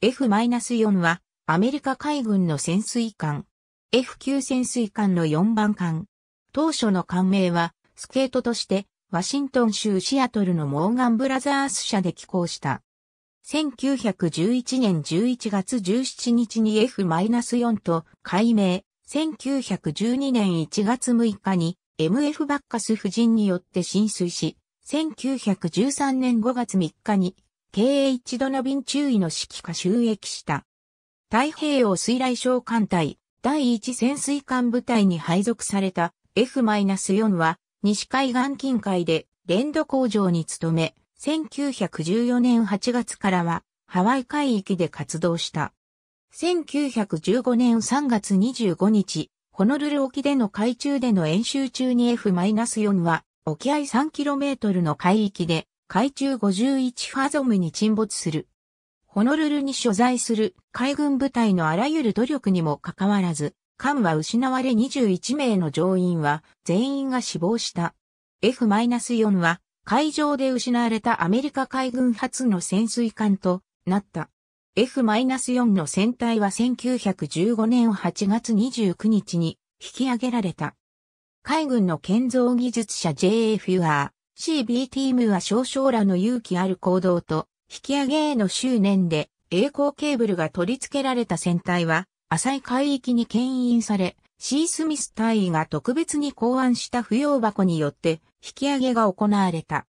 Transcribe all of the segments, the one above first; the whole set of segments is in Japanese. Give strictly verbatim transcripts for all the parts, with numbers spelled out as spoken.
エフフォー はアメリカ海軍の潜水艦 エフきゅう 潜水艦のよんばんかん。当初の艦名はスケートとしてワシントン州シアトルのモーガンブラザース社で寄港した。せんきゅうひゃくじゅういちねんじゅういちがつじゅうしちにちに エフフォー と改名、せんきゅうひゃくじゅうにねんいちがつむいかに エムエフ バッカス夫人によって浸水し、せんきゅうひゃくじゅうさんねんごがつみっかに ケーエイチ ドノビン中尉の指揮下就役した。太平洋水雷哨艦隊だいいち潜水艦部隊に配属された エフフォー は西海岸近海で連土工場に勤め、せんきゅうひゃくじゅうよねんはちがつからはハワイ海域で活動した。せんきゅうひゃくじゅうごねんさんがつにじゅうごにち、ホノルル沖での海中での演習中に エフフォー は沖合 さんキロメートル の海域で海中ごじゅういちファゾムに沈没する。ホノルルに所在する海軍部隊のあらゆる努力にもかかわらず、艦は失われにじゅういちめいの乗員は全員が死亡した。エフフォー は海上で失われたアメリカ海軍初の潜水艦となった。エフフォー の船体はせんきゅうひゃくじゅうごねんはちがつにじゅうくにちに引き上げられた。海軍の建造技術者 ジェイエー フュアー、シービーティー ムア少将らの勇気ある行動と引き上げへの執念で栄光ケーブルが取り付けられた船体は浅い海域に牽引され、C スミス大尉が特別に考案した浮揚箱によって引き上げが行われた。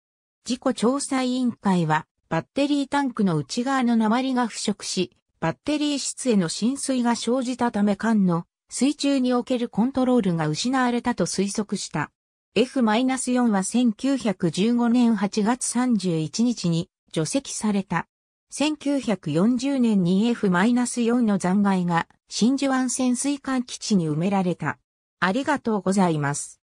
事故調査委員会はバッテリータンクの内側の鉛が腐食し、バッテリー室への浸水が生じたため艦の水中におけるコントロールが失われたと推測した。エフフォー はせんきゅうひゃくじゅうごねんはちがつさんじゅういちにちに除籍された。せんきゅうひゃくよんじゅうねんに エフフォー の残骸が真珠湾潜水艦基地に埋められた。ありがとうございます。